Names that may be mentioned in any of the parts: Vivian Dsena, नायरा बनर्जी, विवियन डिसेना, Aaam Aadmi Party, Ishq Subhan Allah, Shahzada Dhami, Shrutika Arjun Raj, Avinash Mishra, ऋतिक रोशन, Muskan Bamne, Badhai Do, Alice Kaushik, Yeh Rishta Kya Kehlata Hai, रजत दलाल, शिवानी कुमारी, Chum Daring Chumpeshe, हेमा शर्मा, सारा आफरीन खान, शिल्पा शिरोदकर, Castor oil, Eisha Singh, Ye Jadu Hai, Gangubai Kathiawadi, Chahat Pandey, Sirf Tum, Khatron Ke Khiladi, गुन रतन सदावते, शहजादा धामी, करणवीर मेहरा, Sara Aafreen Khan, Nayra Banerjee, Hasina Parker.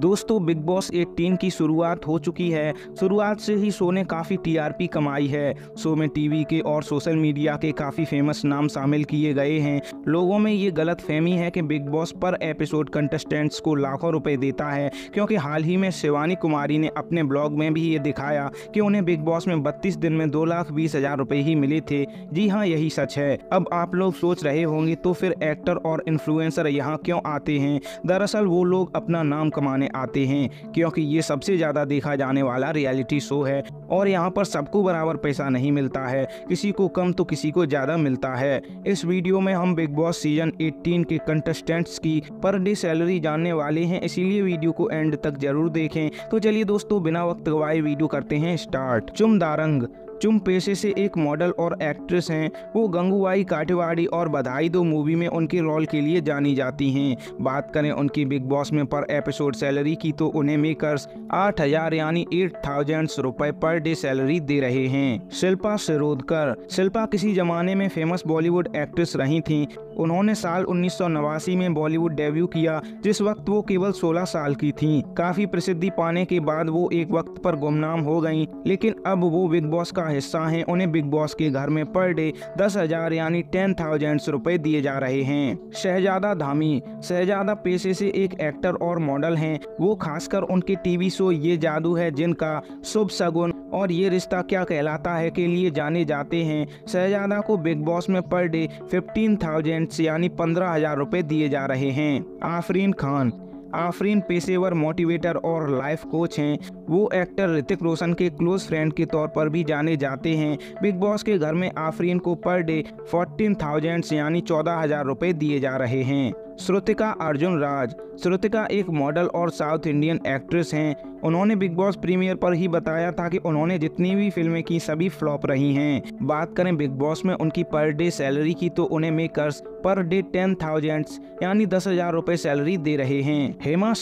दोस्तों big boss 18 की शुरुआत हो चुकी है। शुरुआत से ही शो ने काफ़ी टीआरपी कमाई है। शो में टीवी के और सोशल मीडिया के काफ़ी फेमस नाम शामिल किए गए हैं। लोगों में ये गलत फहमी है कि बिग बॉस पर एपिसोड कंटेस्टेंट्स को लाखों रुपए देता है, क्योंकि हाल ही में शिवानी कुमारी ने अपने ब्लॉग में भी ये दिखाया कि उन्हें बिग बॉस में 32 दिन में 2,20,000 रुपये ही मिले थे। जी हाँ, यही सच है। अब आप लोग सोच रहे होंगे तो फिर एक्टर और इन्फ्लुएंसर यहाँ क्यों आते हैं। दरअसल वो लोग अपना नाम कमाने आते हैं, क्योंकि ये सबसे ज्यादा देखा जाने वाला रियलिटी शो है और यहाँ पर सबको बराबर पैसा नहीं मिलता है, किसी को कम तो किसी को ज्यादा मिलता है। इस वीडियो में हम बिग बॉस सीजन 18 के कंटेस्टेंट्स की पर डे सैलरी जानने वाले हैं, इसीलिए वीडियो को एंड तक जरूर देखें। तो चलिए दोस्तों, बिना वक्त गवाए वीडियो करते हैं स्टार्ट। चुम दारंग चुम्पेशे से एक मॉडल और एक्ट्रेस हैं। वो गंगूबाई काठियावाड़ी और बधाई दो मूवी में उनके रोल के लिए जानी जाती हैं। बात करें उनकी बिग बॉस में पर एपिसोड सैलरी की तो उन्हें मेकर्स 8,000 यानी 8,000 रुपए पर डे सैलरी दे रहे हैं। शिल्पा शिरोदकर शिल्पा किसी जमाने में फेमस बॉलीवुड एक्ट्रेस रही थीं। उन्होंने साल 1989 में बॉलीवुड डेब्यू किया, जिस वक्त वो केवल 16 साल की थीं। काफी प्रसिद्धि पाने के बाद वो एक वक्त पर गुमनाम हो गईं, लेकिन अब वो बिग बॉस का हिस्सा हैं। उन्हें बिग बॉस के घर में पर डे 10,000 यानी 10,000 रुपए दिए जा रहे हैं। शहजादा धामी शहजादा पेशे से एक एक्टर और मॉडल हैं। वो खासकर उनके टीवी शो ये जादू है, जिनका शुभ शगुन और ये रिश्ता क्या कहलाता है के लिए जाने जाते हैं। शहजादा को बिग बॉस में पर डे 15,000 यानी 15,000 रुपए दिए जा रहे हैं। आफरीन खान आफरीन पेशेवर मोटिवेटर और लाइफ कोच हैं। वो एक्टर ऋतिक रोशन के क्लोज फ्रेंड के तौर पर भी जाने जाते हैं। बिग बॉस के घर में आफरीन को पर डे 14,000 यानी 14,000 रुपए दिए जा रहे हैं। श्रुतिका अर्जुन राज श्रुतिका एक मॉडल और साउथ इंडियन एक्ट्रेस हैं। उन्होंने बिग बॉस प्रीमियर पर ही बताया था कि उन्होंने जितनी भी फिल्में की सभी फ्लॉप रही हैं। बात करें बिग बॉस में उनकी पर डे सैलरी की तो उन्हें मेकर्स पर डे 10,000 यानी 10,000 रुपए सैलरी दे रहे हैं। हेमा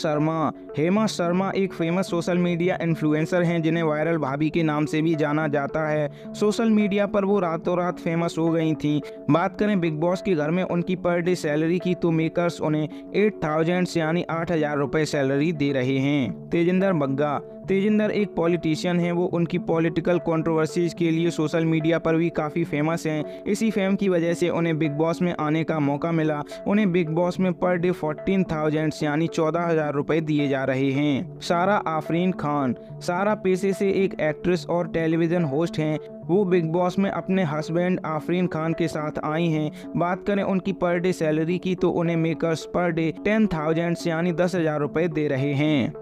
शर्मा एक फेमस सोशल मीडिया इन्फ्लुएंसर हैं, जिन्हें वायरल भाभी के नाम से भी जाना जाता है। सोशल मीडिया पर वो रातों रात फेमस हो गई थी। बात करें बिग बॉस के घर में उनकी पर डे सैलरी की तो मेकर्स उन्हें 8,000 यानी 8,000 रुपए सैलरी दे रहे हैं। तेजेंद्र बग्गा तेजेंद्र एक पॉलिटिशियन हैं। वो उनकी पॉलिटिकल कंट्रोवर्सीज के लिए सोशल मीडिया पर भी काफ़ी फेमस हैं। इसी फेम की वजह से उन्हें बिग बॉस में आने का मौका मिला। उन्हें बिग बॉस में पर डे 14,000 यानी 14,000 रुपए दिए जा रहे हैं। सारा आफरीन खान सारा पेशे से एक एक्ट्रेस और टेलीविज़न होस्ट हैं। वो बिग बॉस में अपने हस्बैंड आफरीन खान के साथ आई हैं। बात करें उनकी पर डे सैलरी की तो उन्हें मेकर्स पर डे 10,000 यानी 10,000 रुपये दे रहे हैं।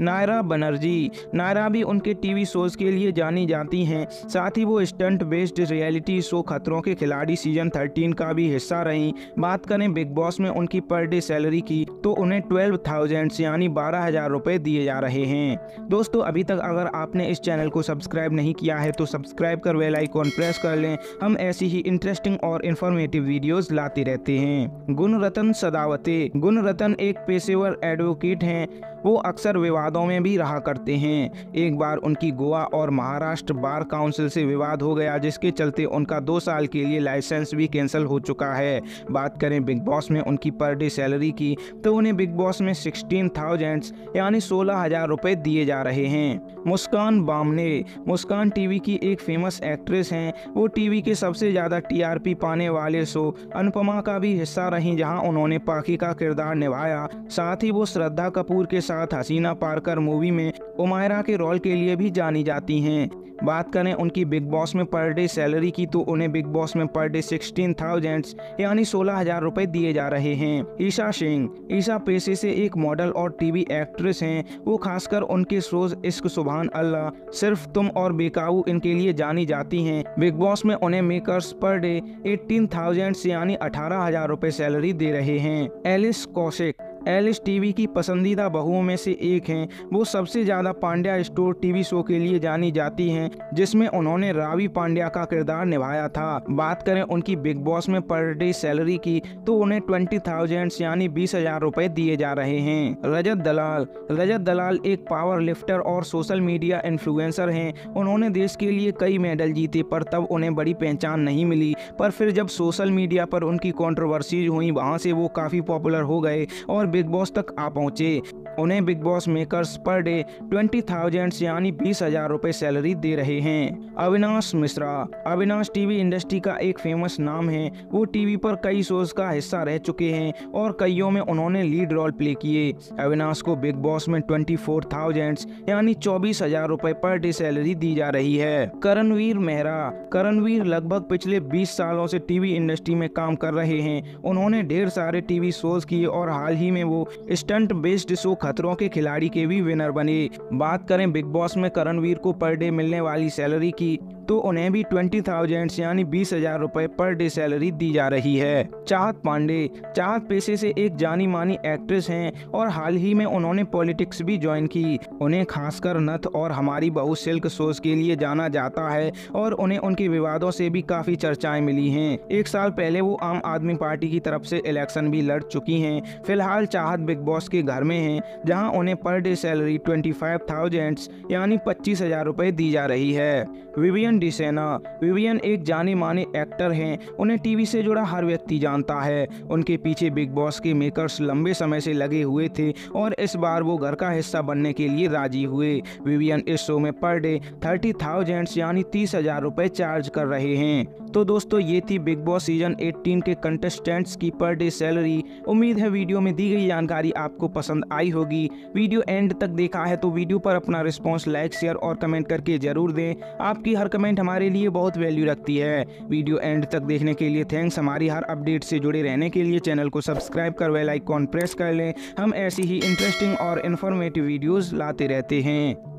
नायरा बनर्जी नायरा भी उनके टीवी शोज़ के लिए जानी जाती हैं। साथ ही वो स्टंट बेस्ड रियलिटी शो खतरों के खिलाड़ी सीजन 13 का भी हिस्सा रहीं। बात करें बिग बॉस में उनकी पर डे सैलरी की तो उन्हें 12,000 यानी 12,000 रुपये दिए जा रहे हैं। दोस्तों, अभी तक अगर आपने इस चैनल को सब्सक्राइब नहीं किया है तो सब्सक्राइब कर बेल आइकॉन प्रेस कर लें। हम ऐसी ही इंटरेस्टिंग और इन्फॉर्मेटिव वीडियोज़ लाते रहते हैं। गुन रतन सदावते गुन रतन एक पेशेवर एडवोकेट हैं। वो अक्सर विवादों में भी रहा करते हैं। एक बार उनकी गोवा और महाराष्ट्र बार काउंसिल से विवाद हो गया, जिसके चलते उनका 2 साल के लिए लाइसेंस भी कैंसिल हो चुका है। बात करें बिग बॉस में उनकी पर डे सैलरी की तो उन्हें बिग बॉस में 16,000 यानी 16,000 रुपये दिए जा रहे हैं। मुस्कान बामने मुस्कान टीवी की एक फेमस एक्ट्रेस हैं। वो टीवी के सबसे ज़्यादा टीआरपी पाने वाले शो अनुपमा का भी हिस्सा रहीं, जहाँ उन्होंने पाखी का किरदार निभाया। साथ ही वो श्रद्धा कपूर के साथ हसीना पार्कर मूवी में उमायरा के रोल के लिए भी जानी जाती हैं। बात करें उनकी बिग बॉस में पर डे सैलरी की तो उन्हें बिग बॉस में पर डे 16,000 यानी 16,000 रुपये दिए जा रहे हैं। ईशा सिंह ईशा पेशे से एक मॉडल और टीवी एक्ट्रेस हैं। वो खासकर उनके शोज इश्क सुभान अल्लाह, सिर्फ तुम और बेकाबू इनके लिए जानी जाती हैं। बिग बॉस में उन्हें मेकर्स पर डे 18,000 यानी 18,000 रुपये सैलरी दे रहे हैं। एलिस कौशिक एलिस टीवी की पसंदीदा बहुओं में से एक हैं। वो सबसे ज़्यादा पांड्या स्टोर टीवी शो के लिए जानी जाती हैं, जिसमें उन्होंने रावी पांड्या का किरदार निभाया था। बात करें उनकी बिग बॉस में पर डे सैलरी की तो उन्हें 20,000 यानी 20,000 रुपये दिए जा रहे हैं। रजत दलाल एक पावर लिफ्टर और सोशल मीडिया इन्फ्लुएंसर हैं। उन्होंने देश के लिए कई मेडल जीते, पर तब उन्हें बड़ी पहचान नहीं मिली। पर फिर जब सोशल मीडिया पर उनकी कॉन्ट्रोवर्सीज हुई, वहाँ से वो काफ़ी पॉपुलर हो गए और बिग बॉस तक आ पहुंचे। उन्हें Bigg Boss makers per day 20,000 यानी 20,000 रुपए सैलरी दे रहे हैं। अविनाश मिश्रा। अविनाश टीवी इंडस्ट्री का एक फेमस नाम है। वो टीवी पर कई शोज का हिस्सा रह चुके हैं और कईयों में उन्होंने लीड रोल प्ले किए। अविनाश को बिग बॉस में 24,000 यानी 24,000 रुपए पर डे सैलरी दी जा रही है। करणवीर मेहरा। करणवीर लगभग पिछले 20 सालों से टीवी इंडस्ट्री में काम कर रहे हैं। उन्होंने ढेर सारे टीवी शोज किए और हाल ही में वो स्टंट बेस्ड शो खतरों के खिलाड़ी के भी विनर बने। बात करें बिग बॉस में करणवीर को पर डे मिलने वाली सैलरी की, तो उन्हें भी 20,000 यानी 20,000 रुपए पर डे सैलरी दी जा रही है। चाहत पांडे। चाहत पेशे से एक जानी मानी एक्ट्रेस हैं और हाल ही में उन्होंने पॉलिटिक्स भी ज्वाइन की। उन्हें खासकर नथ और हमारी बहू सिल्क शोज के लिए जाना जाता है और उन्हें उनके विवादों से भी काफी चर्चाएं मिली हैं। एक साल पहले वो आम आदमी पार्टी की तरफ से इलेक्शन भी लड़ चुकी हैं। फिलहाल चाहत बिग बॉस के घर में हैं, जहां उन्हें पर डे सैलरी 25,000 यानी 25,000 रुपए दी जा रही है। विवियन डिसेना। विवियन एक जाने माने एक्टर हैं। उन्हें टीवी से जुड़ा हर व्यक्ति जानता है। उनके पीछे बिग बॉस के मेकर्स लंबे समय से लगे हुए थे और इस बार वो घर का हिस्सा बनने के लिए राजी हुए। विवियन इस शो में पर डे 30,000 यानी 30,000 रुपए चार्ज कर रहे हैं। तो दोस्तों, ये थी बिग बॉस सीजन 18 के कंटेस्टेंट्स की पर डे सैलरी। उम्मीद है वीडियो में दी गई जानकारी आपको पसंद आई होगी। वीडियो एंड तक देखा है तो वीडियो पर अपना रिस्पॉन्स लाइक, शेयर और कमेंट करके जरूर दें। आपकी हर कमेंट हमारे लिए बहुत वैल्यू रखती है। वीडियो एंड तक देखने के लिए थैंक्स। हमारी हर अपडेट से जुड़े रहने के लिए चैनल को सब्सक्राइब कर बेल आइकॉन प्रेस कर लें। हम ऐसी ही इंटरेस्टिंग और इन्फॉर्मेटिव वीडियोज़ लाते रहते हैं।